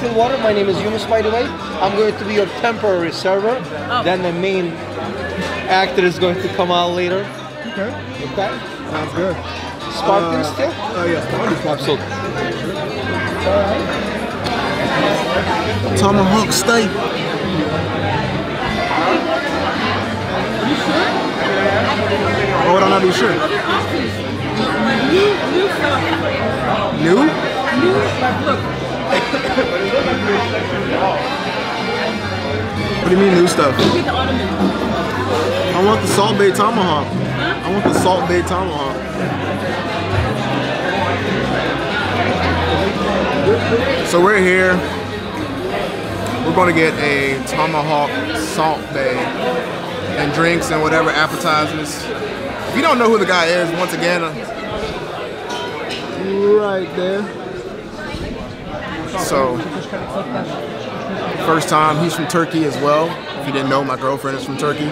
Cool Water. My name is Yunus, by the way. I'm going to be your temporary server. Oh. Then the main actor is going to come out later. Okay. Okay. Sounds good. Sparkling still? Oh yeah. Absolutely. Alright. Tomahawk steak. Why would I not be sure? New? New? What do you mean new stuff? I want the Salt Bae Tomahawk. Huh? I want the Salt Bae Tomahawk. So we're here. We're going to get a Tomahawk Salt Bae. And drinks and whatever appetizers. If you don't know who the guy is, once again, right there. So, first time, he's from Turkey as well. If you didn't know, my girlfriend is from Turkey,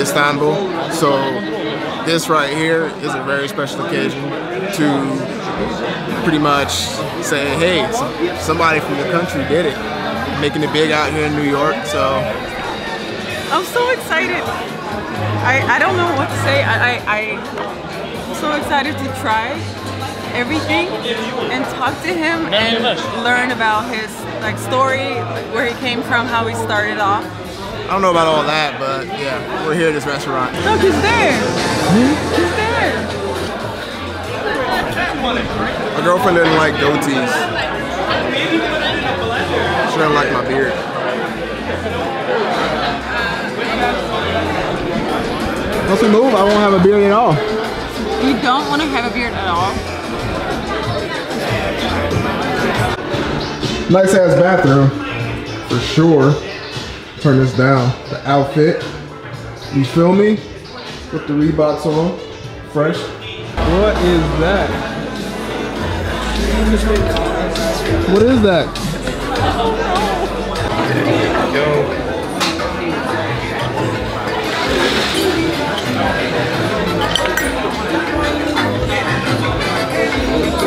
Istanbul. So, this right here is a very special occasion to pretty much say, hey, somebody from the country did it. Making it big out here in New York, so. I'm so excited. I don't know what to say. I'm so excited to try everything and talk to him and learn about his story, where he came from, how he started off. I don't know about all that, but yeah, we're here at this restaurant. Look, he's there. He's there. My girlfriend didn't like goatees. She didn't like my beard. Once we move, I won't have a beard at all. You don't want to have a beard at all? Nice ass bathroom, for sure. Turn this down. The outfit, you feel me? Put the Reeboks on, fresh. What is that? What is that? Oh, no.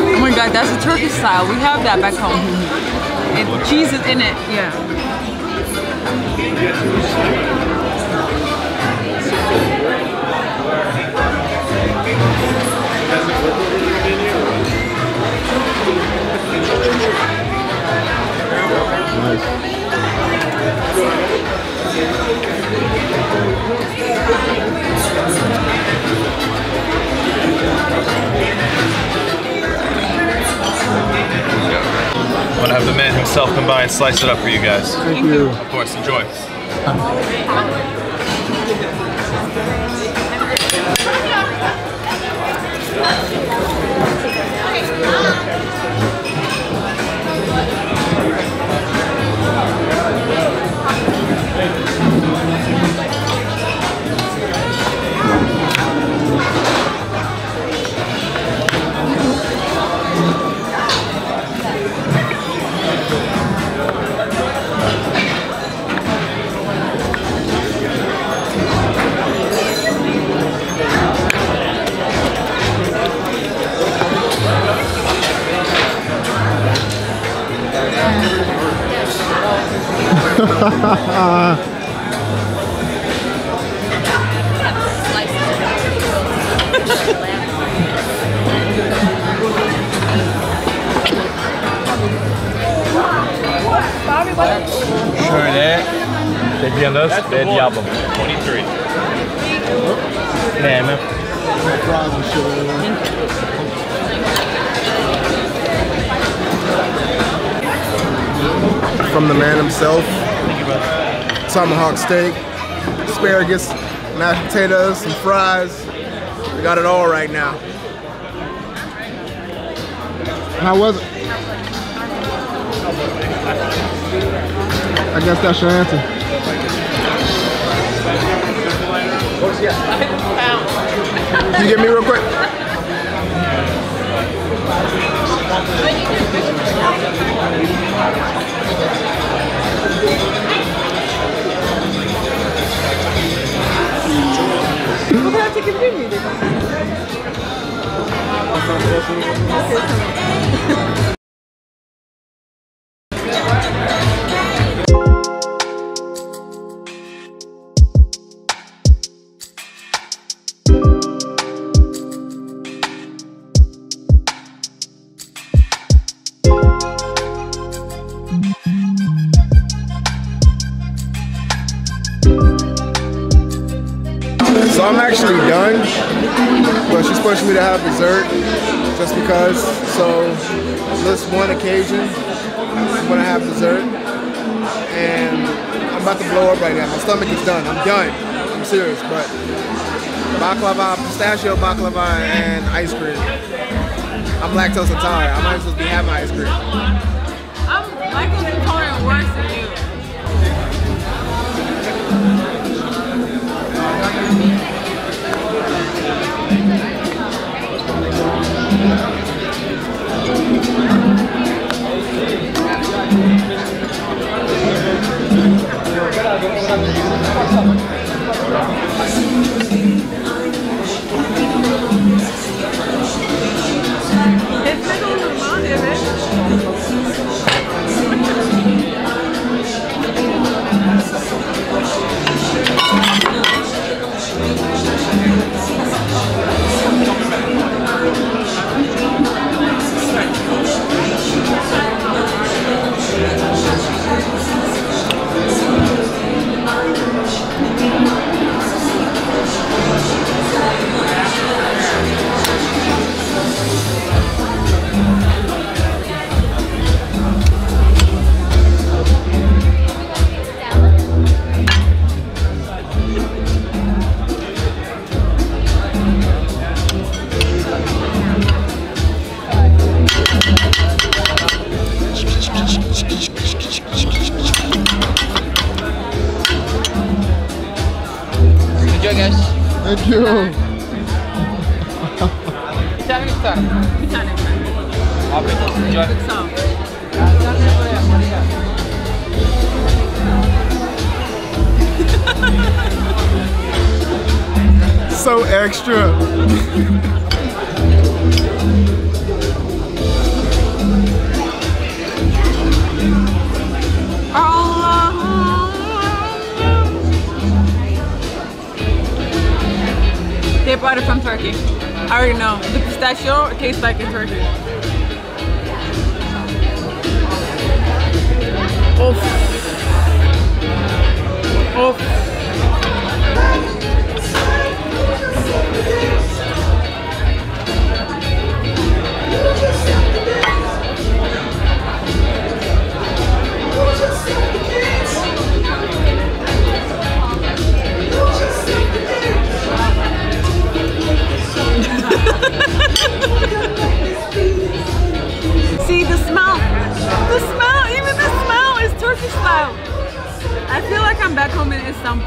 Oh my god, that's a Turkish style. We have that back home. And cheese is in it, yeah. Have the man himself come by and slice it up for you guys. Thank you. Of course, enjoy. From the man himself, tomahawk steak, asparagus, mashed potatoes, some fries. We got it all right now. How was it? I guess that's your answer. You get me real quick? I'm actually done, but she's pushing me to have dessert just because. So this one occasion, I'm gonna have dessert, and I'm about to blow up right now. My stomach is done. I'm done. I'm serious. But baklava, pistachio baklava, and ice cream. I'm lactose intolerant. I might as well be having ice cream. I'm lactose intolerant worse than you. Thank you. So extra. They brought it from Turkey. I already know. The pistachio tastes like in Turkey. Oof. Oof. See the smell, even the smell is Turkish style. I feel like I'm back home in Istanbul.